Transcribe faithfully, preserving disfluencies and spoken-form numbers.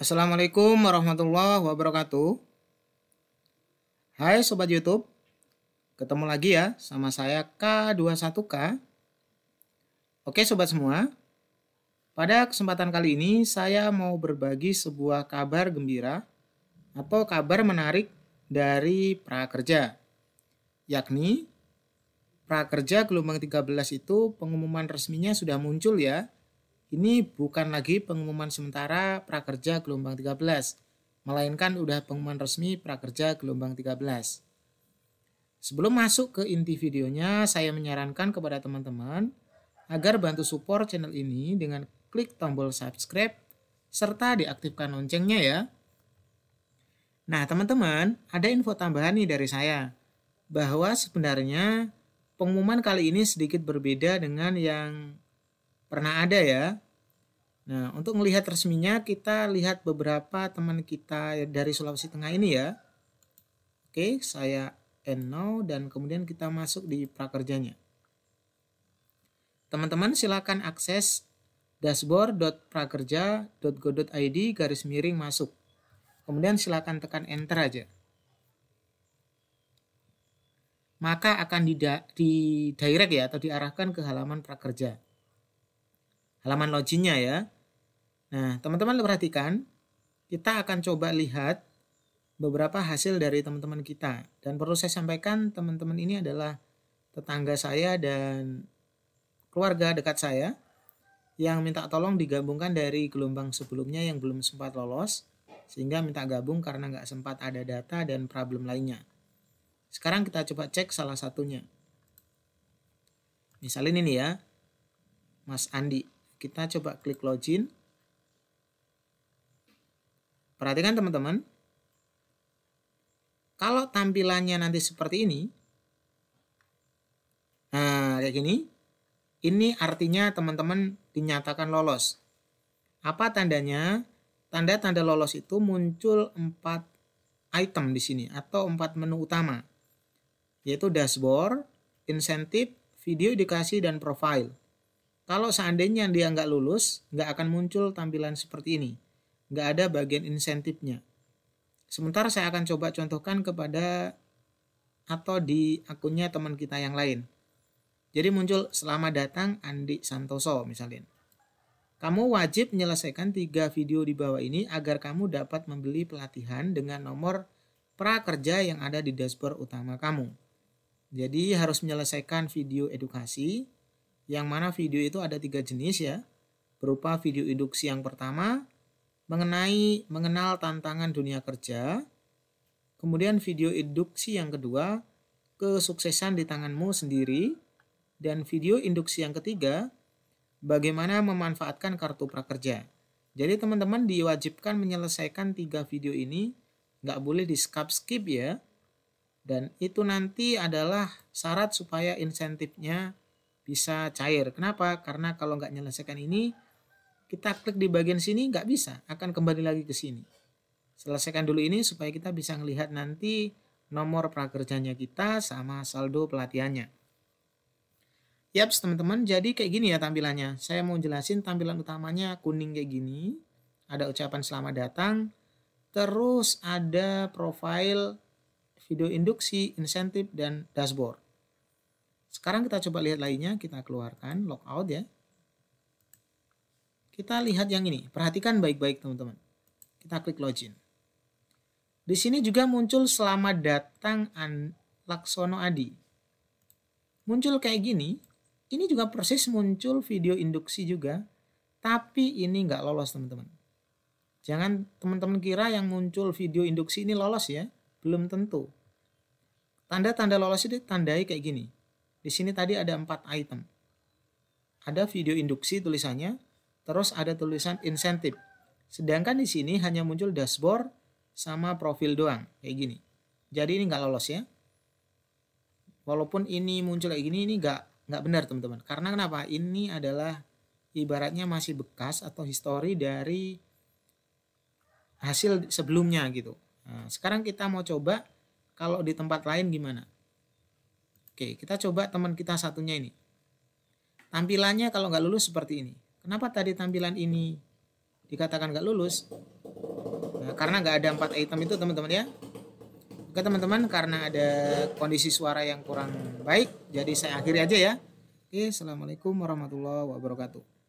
Assalamualaikum warahmatullahi wabarakatuh. Hai Sobat YouTube, ketemu lagi ya sama saya K dua puluh satu K. Oke Sobat semua, pada kesempatan kali ini saya mau berbagi sebuah kabar gembira atau kabar menarik dari Prakerja, yakni Prakerja gelombang tiga belas itu pengumuman resminya sudah muncul ya. Ini bukan lagi pengumuman sementara Prakerja gelombang tiga belas, melainkan udah pengumuman resmi Prakerja gelombang tiga belas. Sebelum masuk ke inti videonya, saya menyarankan kepada teman-teman agar bantu support channel ini dengan klik tombol subscribe serta diaktifkan loncengnya ya. Nah teman-teman, ada info tambahan nih dari saya bahwa sebenarnya pengumuman kali ini sedikit berbeda dengan yang pernah ada ya. Nah, untuk melihat resminya kita lihat beberapa teman kita dari Sulawesi Tengah ini ya. Oke, saya end now dan kemudian kita masuk di prakerjanya. Teman-teman silakan akses dashboard.prakerja.go.id garis miring masuk. Kemudian silakan tekan enter aja. Maka akan didirect ya atau diarahkan ke halaman prakerja. Halaman loginnya ya. Nah, teman-teman perhatikan, kita akan coba lihat beberapa hasil dari teman-teman kita. Dan perlu saya sampaikan, teman-teman ini adalah tetangga saya dan keluarga dekat saya yang minta tolong digabungkan dari gelombang sebelumnya yang belum sempat lolos, sehingga minta gabung karena nggak sempat ada data dan problem lainnya. Sekarang kita coba cek salah satunya. Misalnya ini ya, Mas Andi. Kita coba klik login. Perhatikan teman-teman. Kalau tampilannya nanti seperti ini. Nah, kayak gini. Ini artinya teman-teman dinyatakan lolos. Apa tandanya? Tanda-tanda lolos itu muncul empat item di sini atau empat menu utama, yaitu dashboard, insentif, video edukasi, dan profile. Kalau seandainya dia nggak lulus, nggak akan muncul tampilan seperti ini. Nggak ada bagian insentifnya. Sebentar saya akan coba contohkan kepada atau di akunnya teman kita yang lain. Jadi muncul selamat datang Andi Santoso misalnya. Kamu wajib menyelesaikan tiga video di bawah ini agar kamu dapat membeli pelatihan dengan nomor prakerja yang ada di dashboard utama kamu. Jadi harus menyelesaikan video edukasi, yang mana video itu ada tiga jenis ya, berupa video induksi yang pertama, mengenai mengenal tantangan dunia kerja, kemudian video induksi yang kedua, kesuksesan di tanganmu sendiri, dan video induksi yang ketiga, bagaimana memanfaatkan kartu prakerja. Jadi teman-teman diwajibkan menyelesaikan tiga video ini, nggak boleh di skip-skip ya, dan itu nanti adalah syarat supaya insentifnya bisa cair. Kenapa? Karena kalau nggak menyelesaikan ini, kita klik di bagian sini nggak bisa, akan kembali lagi ke sini. Selesaikan dulu ini supaya kita bisa melihat nanti nomor prakerjanya kita sama saldo pelatihannya. Yaps teman-teman, jadi kayak gini ya tampilannya. Saya mau jelasin tampilan utamanya kuning kayak gini. Ada ucapan selamat datang. Terus ada profile, video induksi, insentif, dan dashboard. Sekarang kita coba lihat lainnya, kita keluarkan logout ya. Kita lihat yang ini, perhatikan baik-baik teman-teman. Kita klik login. Di sini juga muncul selamat datang An Laksono Adi. Muncul kayak gini, ini juga persis muncul video induksi juga, tapi ini nggak lolos teman-teman. Jangan teman-teman kira yang muncul video induksi ini lolos ya, belum tentu. Tanda-tanda lolos itu tandai kayak gini. Di sini tadi ada empat item. Ada video induksi tulisannya, terus ada tulisan insentif. Sedangkan di sini hanya muncul dashboard sama profil doang, kayak gini. Jadi ini nggak lolos ya. Walaupun ini muncul kayak gini, ini nggak nggak benar teman-teman. Karena kenapa? Ini adalah ibaratnya masih bekas atau histori dari hasil sebelumnya gitu. Nah, sekarang kita mau coba kalau di tempat lain gimana? Oke, kita coba teman kita satunya ini. Tampilannya kalau nggak lulus seperti ini. Kenapa tadi tampilan ini dikatakan nggak lulus? karena nggak ada empat item itu teman-teman ya. Oke teman-teman, karena ada kondisi suara yang kurang baik, jadi saya akhiri aja ya. Oke, assalamualaikum warahmatullahi wabarakatuh.